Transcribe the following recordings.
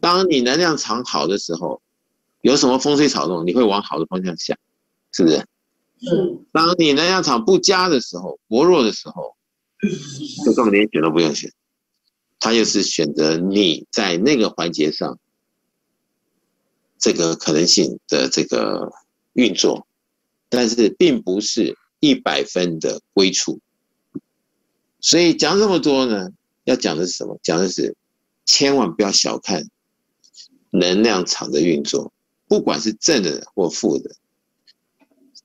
当你能量场好的时候，有什么风吹草动，你会往好的方向想，是不是？嗯。当你能量场不佳的时候，薄弱的时候，就根本连选都不用选，他就是选择你在那个环节上这个可能性的这个运作，但是并不是100分的归处。所以讲这么多呢，要讲的是什么？讲的是千万不要小看能量场的运作，不管是正的或负的，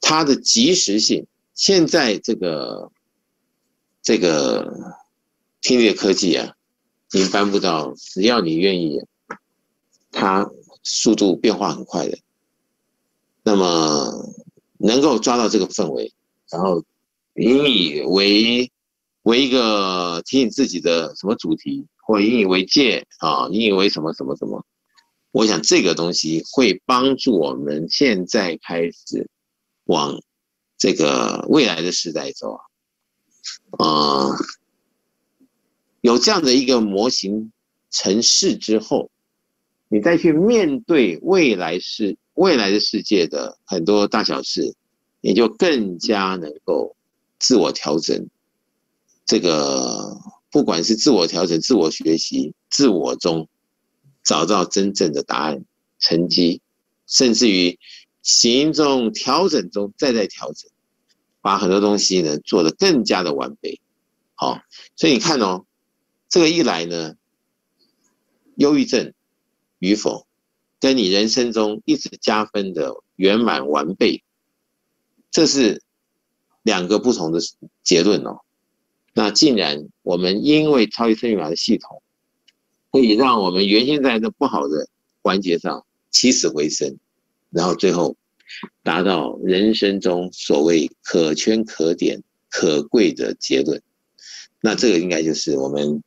它的及时性。现在这个听力的科技啊，已经颁布到只要你愿意，它速度变化很快的。那么能够抓到这个氛围，然后引以为一个提醒自己的什么主题，或引以为戒啊，引以为什么什么什么。我想这个东西会帮助我们现在开始往这个未来的时代走啊。有这样的一个模型程式之后，你再去面对未来的世界的很多大小事，你就更加能够自我调整。这个不管是自我调整、自我学习、自我中找到真正的答案、成绩，甚至于行动调整中再调整，把很多东西呢做得更加的完备。好，所以你看哦，这个一来呢，忧郁症与否，跟你人生中一直加分的圆满完备，这是两个不同的结论哦。那竟然我们因为超级生命法的系统，可以让我们原先在这不好的环节上起死回生，然后最后达到人生中所谓可圈可点可贵的结论。那这个应该就是我们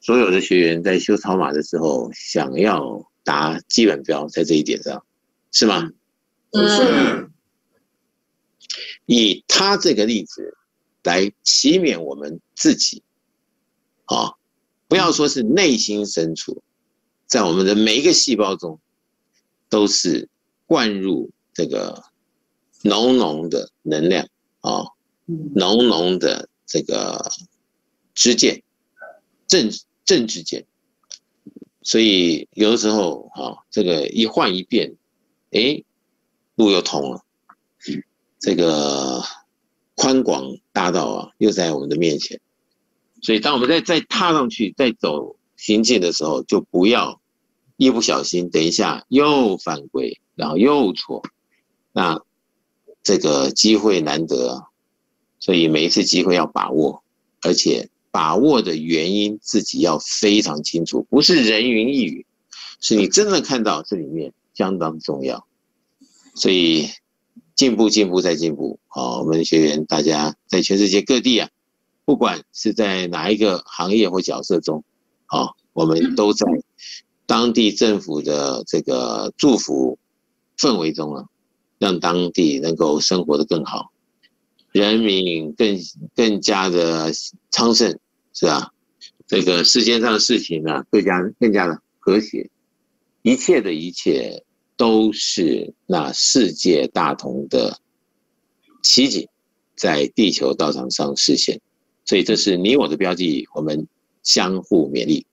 所有的学员在修草马的时候想要达基本标，在这一点上，是吗？嗯。以他这个例子来祈勉我们自己，好。不要说是内心深处，在我们的每一个细胞中，都是灌入这个浓浓的能量啊，浓浓的这个知见，正知见。所以有的时候啊，这个一换一变，路又通了，这个宽广大道啊，又在我们的面前。所以当我们再踏上去，再走行进的时候，就不要一不小心等一下又犯规，然后又错。那这个机会难得，所以每一次机会要把握，而且把握的原因自己要非常清楚，不是人云亦云，是你真的看到这里面相当重要。所以进步再进步。好，我们学员大家在全世界各地啊，不管是在哪一个行业或角色中，我们都在当地政府的这个祝福氛围中啊，让当地能够生活得更好，人民更加的昌盛，是吧？这个世界上的事情呢，更加的和谐，一切的一切都是那世界大同的奇景，在地球道场上实现。所以这是你我的标记，我们相互勉励。